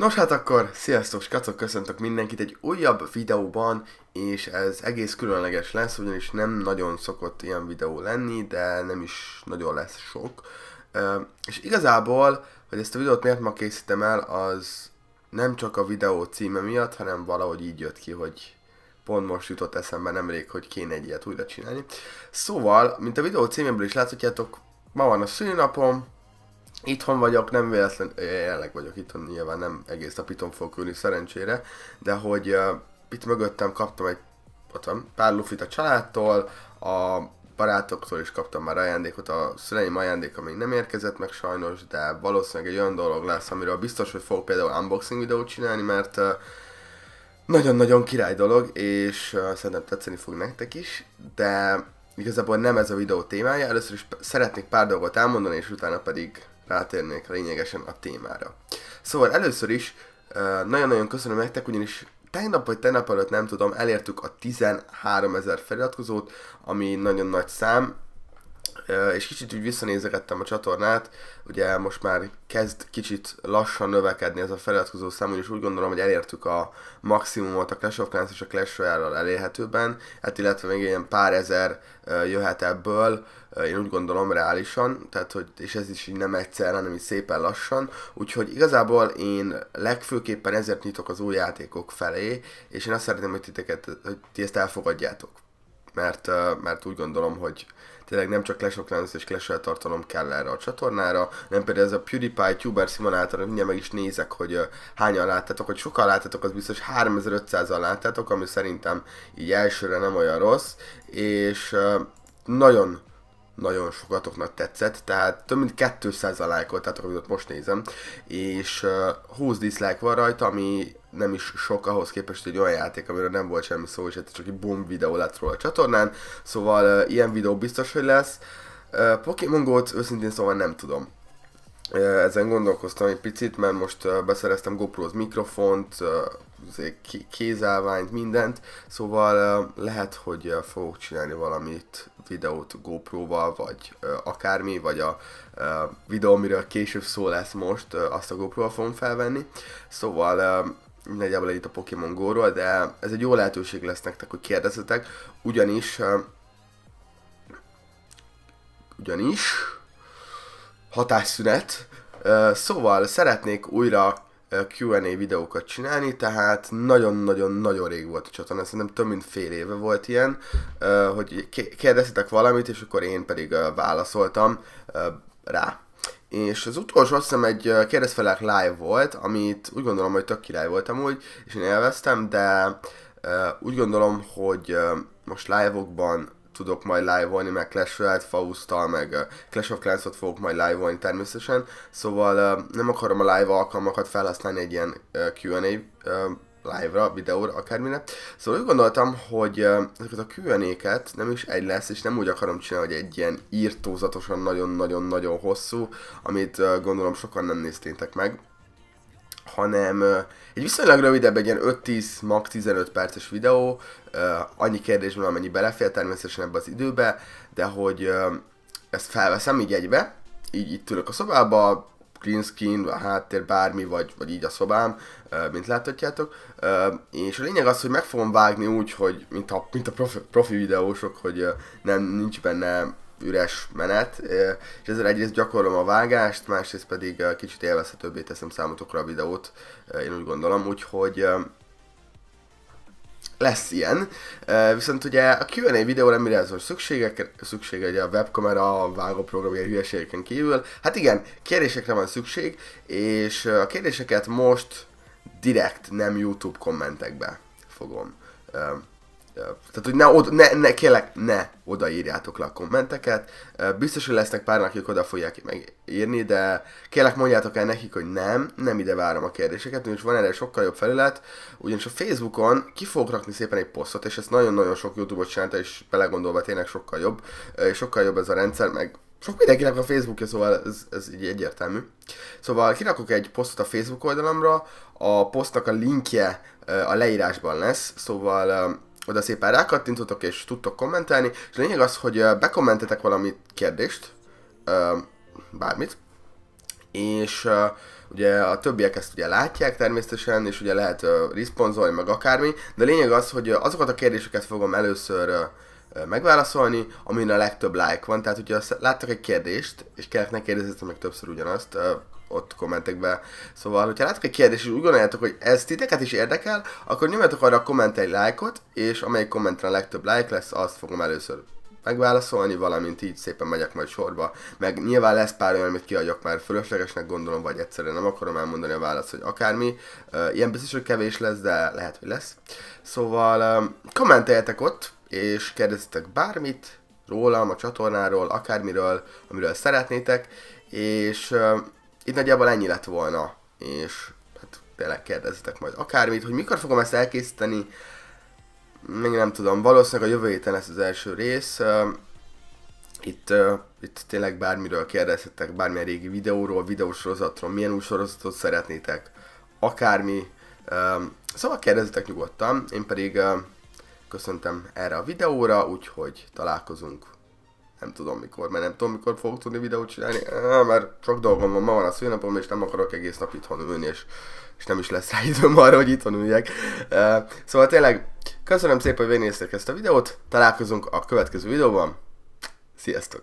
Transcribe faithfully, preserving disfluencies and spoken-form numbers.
Nos hát akkor, sziasztok skacok, köszöntök mindenkit egy újabb videóban, és ez egész különleges lesz, ugyanis nem nagyon szokott ilyen videó lenni, de nem is nagyon lesz sok. És igazából, hogy ezt a videót miért ma készítem el, az nem csak a videó címe miatt, hanem valahogy így jött ki, hogy pont most jutott eszembe nemrég, hogy kéne egy ilyet újra csinálni. Szóval, mint a videó címéből is láthatjátok, ma van a szülinapom, itthon vagyok, nem véletlen, jelenleg vagyok itthon, nyilván nem egész nap itthon fogok ülni szerencsére, de hogy uh, itt mögöttem kaptam egy ott van, pár lufit a családtól, a barátoktól is kaptam már ajándékot, a szüleim ajándéka még nem érkezett meg sajnos, de valószínűleg egy olyan dolog lesz, amiről biztos, hogy fogok például unboxing videót csinálni, mert nagyon-nagyon uh, király dolog, és uh, szerintem tetszeni fog nektek is, de igazából nem ez a videó témája, először is szeretnék pár dolgot elmondani, és utána pedig rátérnék lényegesen a témára. Szóval először is nagyon-nagyon köszönöm nektek, ugyanis tegnap vagy tegnap előtt, nem tudom, elértük a tizenháromezer feliratkozót, ami nagyon nagy szám, és kicsit úgy visszanézegettem a csatornát, ugye most már kezd kicsit lassan növekedni ez a feliratkozó szám, és úgy gondolom, hogy elértük a maximumot a Clash of Clans és a Clash Royale-ral elérhetőben, hát illetve még ilyen pár ezer jöhet ebből, én úgy gondolom reálisan, tehát hogy, és ez is így nem egyszer, hanem így szépen lassan, úgyhogy igazából én legfőképpen ezért nyitok az új játékok felé, és én azt szeretném, hogy, titeket, hogy ti ezt elfogadjátok, mert, mert úgy gondolom, hogy tényleg nem csak Clash of Clans és Clash Royale tartalom kell erre a csatornára, nem például ez a PewDiePie, Tuber Szimon által, mindjárt meg is nézek, hogy hányan láttátok, hogy sokan láttátok, az biztos háromezer-ötszázan láttátok, ami szerintem így elsőre nem olyan rossz, és nagyon nagyon sokatoknak tetszett, tehát több mint kétszázan lájkoltátok, amit ott most nézem, és húsz dislike van rajta, ami nem is sok ahhoz képest, hogy egy olyan játék, amiről nem volt semmi szó, és csak egy bomb videó lett róla a csatornán, szóval uh, ilyen videó biztos, hogy lesz. Uh, Pokémon Go-t őszintén szóval nem tudom. Uh, ezen gondolkoztam egy picit, mert most uh, beszereztem GoPro-hoz mikrofont, uh, kézállványt, mindent, szóval uh, lehet, hogy uh, fogok csinálni valamit, videót GoPro-val, vagy uh, akármi, vagy a uh, videó, amiről később szó lesz most, uh, azt a GoPro-val fogom felvenni, szóval uh, nagyjából itt a Pokémon Go-ról, de ez egy jó lehetőség lesz nektek, hogy kérdezzetek, ugyanis uh, ugyanis hatásszünet, uh, szóval szeretnék újra uh, kú és á videókat csinálni, tehát nagyon-nagyon-nagyon rég volt a csatorna, szerintem több mint fél éve volt ilyen, uh, hogy kérdeztetek valamit, és akkor én pedig uh, válaszoltam uh, rá. És az utolsó azt hiszem egy kérdez felek live volt, amit úgy gondolom, hogy tök király voltam amúgy, és én élveztem, de uh, úgy gondolom, hogy uh, most live-okban tudok majd live-olni, meg Clash Royale-t, Faust-tal, meg uh, Clash of Clans-ot fogok majd live-olni természetesen, szóval uh, nem akarom a live alkalmakat felhasználni egy ilyen uh, kú és á uh, live-ra, videóra, akármire. Szóval úgy gondoltam, hogy uh, ezeket a kú és á-ket nem is egy lesz, és nem úgy akarom csinálni, hogy egy ilyen írtózatosan nagyon-nagyon-nagyon hosszú, amit uh, gondolom sokan nem néztétek meg, hanem uh, egy viszonylag rövidebb, egy ilyen öt-tíz, max tizenöt perces videó, uh, annyi kérdésben, amennyi belefér természetesen ebbe az időbe, de hogy uh, ezt felveszem így egybe, így itt ülök a szobába, green screen, a háttér, bármi, vagy, vagy így a szobám, mint láthatjátok. És a lényeg az, hogy meg fogom vágni úgy, hogy mint a, mint a profi, profi videósok, hogy nem nincs benne üres menet, és ezzel egyrészt gyakorlom a vágást, másrészt pedig kicsit élvezhetőbbé teszem számotokra a videót, én úgy gondolom, úgyhogy lesz ilyen, viszont ugye a kú és á videóra mire ez most szükségek, szüksége, ugye a webkamera, a vágóprogram, ilyen hülyeségeken kívül, hát igen, kérdésekre van szükség, és a kérdéseket most direkt, nem YouTube kommentekbe fogom. Tehát, hogy ne, oda, ne, ne, kérlek, ne odaírjátok le a kommenteket, biztos, hogy lesznek pár, akik oda fogják megírni, de kérlek mondjátok el nekik, hogy nem, nem ide várom a kérdéseket, és van erre sokkal jobb felület, ugyanis a Facebookon ki fogok rakni szépen egy posztot, és ezt nagyon-nagyon sok YouTube-ot csinálta, és belegondolva tényleg sokkal jobb, és sokkal jobb ez a rendszer, meg sok mindenkinek a Facebookja, szóval ez, ez így egyértelmű. Szóval kirakok egy posztot a Facebook oldalamra, a posztnak a linkje a leírásban lesz, szóval oda szépen rákattintotok és tudtok kommentelni, és a lényeg az, hogy bekommentetek valami kérdést, bármit, és uh, ugye a többiek ezt ugye látják természetesen, és ugye lehet uh, responzolni, meg akármi, de a lényeg az, hogy azokat a kérdéseket fogom először uh, megválaszolni, amin a legtöbb like van, tehát hogyha láttak egy kérdést, és kellett ne kérdezzetek meg többször ugyanazt, uh, ott kommentekbe. Szóval, hogyha látok egy kérdést, és úgy gondoljátok, hogy ez titeket is érdekel, akkor nyomjatok arra a kommentre egy lájkot, és amelyik kommentre a legtöbb like lesz, azt fogom először megválaszolni, valamint így szépen megyek majd sorba. Meg nyilván lesz pár olyan, amit kiadjak már fölöslegesnek, gondolom, vagy egyszerűen nem akarom elmondani a választ, hogy akármi. Ilyen biztos, hogy kevés lesz, de lehet, hogy lesz. Szóval kommenteljetek ott, és kérdezzetek bármit rólam, a csatornáról, akármiről, amiről szeretnétek, és itt nagyjából ennyi lett volna, és hát tényleg kérdezzetek majd akármit, hogy mikor fogom ezt elkészíteni, még nem tudom, valószínűleg a jövő héten lesz az első rész. Itt, itt tényleg bármiről kérdezhetek, bármilyen régi videóról, videósorozatról, milyen új sorozatot szeretnétek, akármi. Szóval kérdezzetek nyugodtan, én pedig köszöntem erre a videóra, úgyhogy találkozunk. Nem tudom mikor, mert nem tudom mikor fogok tudni videót csinálni, ah, mert sok dolgom van, ma van a szülinapom, és nem akarok egész nap itthon ülni, és, és nem is lesz rá időm arra, hogy itthon üljek. Uh, szóval tényleg, köszönöm szépen, hogy végignéztek ezt a videót, találkozunk a következő videóban, sziasztok!